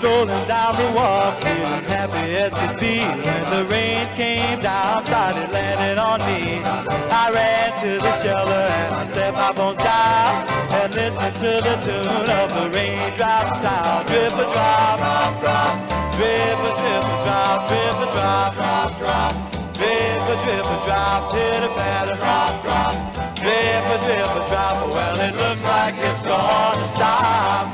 strolling down the walk, feeling happy as could be. When the rain came down, started landing on me. I ran to the shelter and I set my bones down and listened to the tune of the raindrop sound. Drip a drop, drop, drop. Drip a drip a drop, drip a drop, drop, drop. Drip a drip a drop, hit a patter, drop, drop. Drip a drip a drop. Well, it looks like it's gonna stop.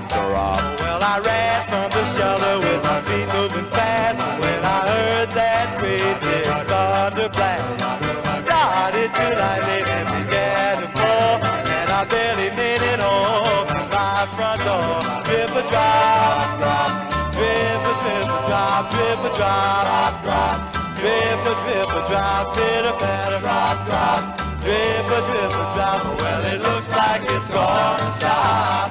Well, I ran from the shelter with my feet moving fast when I heard that great big thunder blast. Started to lightning and began to pour, and I barely made it home to my front door. Drip a drop, drop, drip a drop, drip a drop, drop, drip a drop, bit of patter, drop, drop, drip a drop. Well, it looks like it's gonna stop.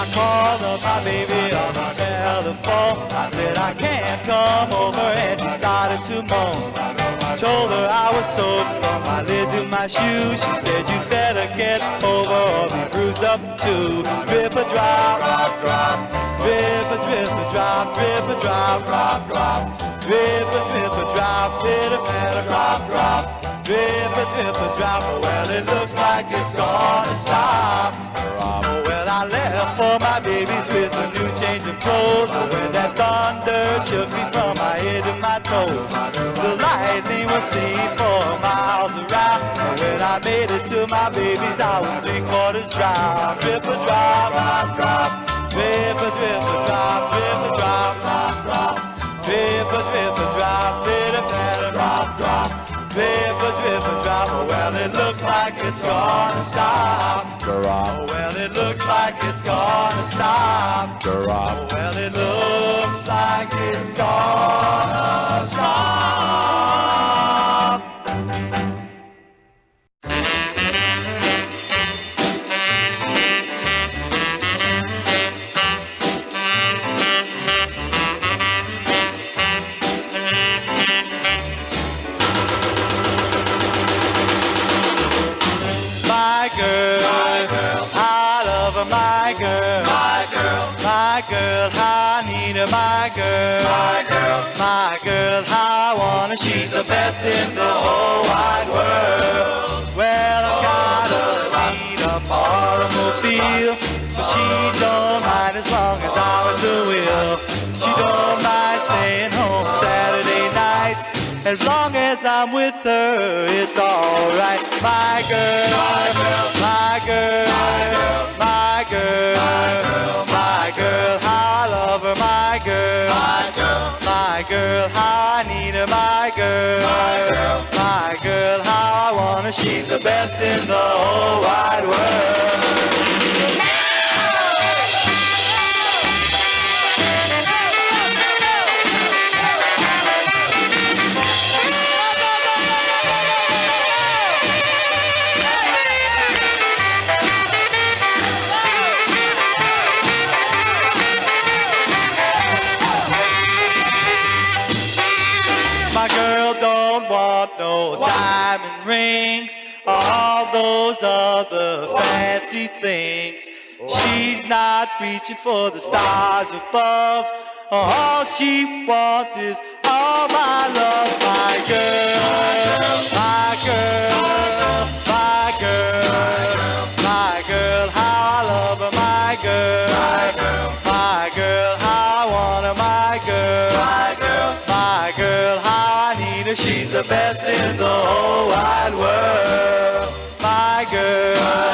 I called up my baby on the telephone. I said I can't come over, and she started to moan. I told her I was soaked from my lid to my shoes. She said you better get over or be bruised up too. Drip a drop, drop, drop. Drip a drip a drop, drip a drop, drop, drop. Drip a drip a drop, bit of patter, drop, drop. Drip a drop. Well, it looks like it's gonna stop. I left for my babies with a new change of clothes. But when that thunder shook me from my head to my toes, the lightning was seen for miles around. And when I made it to my babies, I was 3/4 drowned. Drip a drop, drop, drop. Drip a drip a drop, drip a drop, drop, drop. Drip a drop, bit of patter, drop, drop. Drip a drop. Well, it looks like it's gonna stop. Well, it looks like it's gonna stop. Well, it looks like it's gonna stop. She's the best in the whole wide world. Well, I gotta need a automobile, but she don't mind as long as I was the wheel. She don't mind staying home Saturday nights, as long as I'm with her, it's alright. My girl, my girl, my girl, my girl, my girl, I love her, my girl, my girl, my girl, I need her, my girl, my girl, my girl, I want her. She's the best in the whole wide world. Diamond rings, all those other fancy things. She's not reaching for the stars above. All she wants is all my love. My girl, my girl, my girl, my girl, I love her, my girl, my girl, I want her, my girl, my girl, my girl, I need her. She's the best in the whole wide world. My girl.